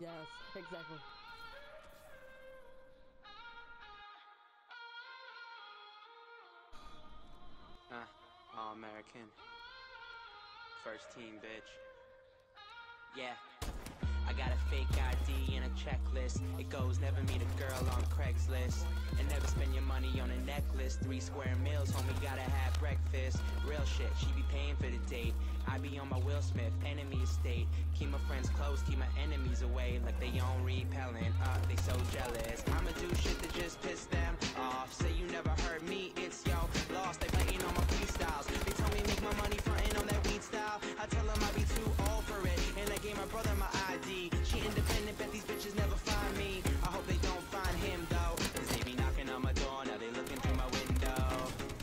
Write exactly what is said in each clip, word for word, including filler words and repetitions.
Yes, exactly. Uh, All-American. First team, bitch. Yeah. I got a fake I D and a checklist. It goes, never meet a girl on Craigslist. And never spend your money on a necklace. Three square meals, homie, gotta have breakfast. Real shit, she be paying for the date. I be on my Will Smith, enemy estate. Keep my friends close, keep my enemies away. Like they own repellent, uh, they so jealous. I'ma do shit to just piss them off. Say you never heard me, it's yo, lost. They biting on my freestyles. They tell me make my money frontin' on that weed style. I tell them I be too old for it. And I gave my brother my I D. She independent, bet these bitches never find me. I hope they don't find him though, cause they be knocking on my door, now they looking through my window.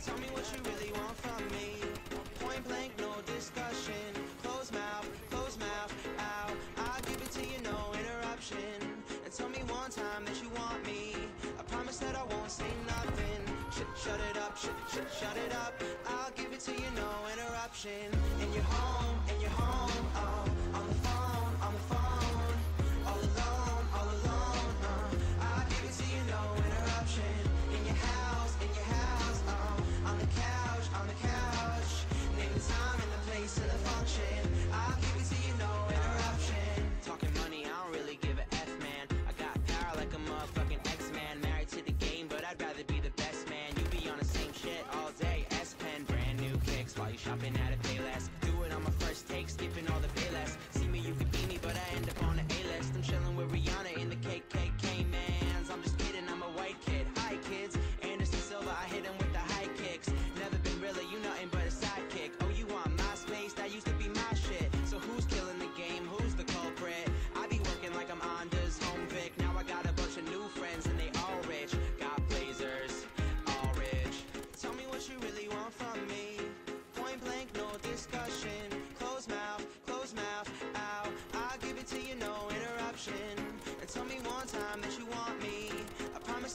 Tell me what you really want from me. Point blank, no discussion. Close mouth, close mouth, ow. I'll give it to you, no interruption. And tell me one time that you want me. I promise that I won't say nothing. Shut, shut it up, shut, shut, shut it up. I'll give it to you, no interruption. In your home, in your home, oh. On the phone, on the phone. I'd rather be the best man. You be on the same shit all day. S-Pen, brand new kicks while you shopping at a Payless. Do it on my first take, skipping all the Payless. See me, you could be me, but I end up on the A-list. I'm chilling with Rihanna in the K K K mans. I'm just kidding, I'm a white kid. Hi kids, Anderson Silva, I hit him with the high kicks. Never been really, you nothing but a sidekick. Oh, you want my space? That used to be my shit. So who's killing the game? Who's the culprit? I be working like I'm Anders Home Vic. Now I got a bunch of new friends and they all rich.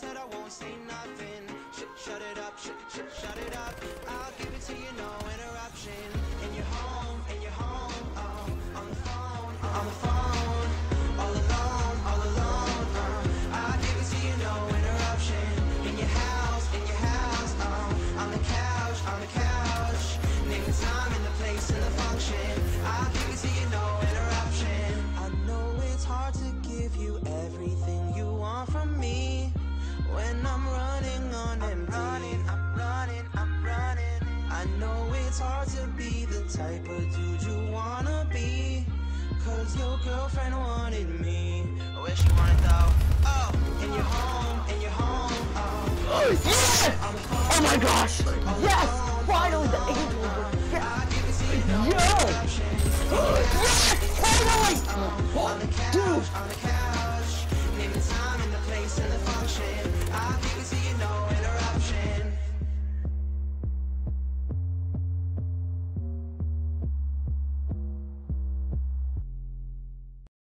That I won't say nothing. Shut, shut it up, shut, shut, shut it up. I'll give it to you, no interruption. In your home, in your home, oh. On the phone, on the phone. All alone, all alone, uh. I'll give it to you, no interruption. In your house, in your house, oh. On the couch, on the couch. Name the time and the place and the function. I'll give it to you, no interruption. I know it's hard to give you everything you want from me. When I'm running on empty, I'm running, I'm running, I'm running. I know it's hard to be the type of dude you wanna be, cause your girlfriend wanted me. I wish you wanted though. Oh, in your home, in your home, oh. Oh yes! Oh my gosh! Yes! Finally the angel was yes! Yo! Yes! Finally! Dude!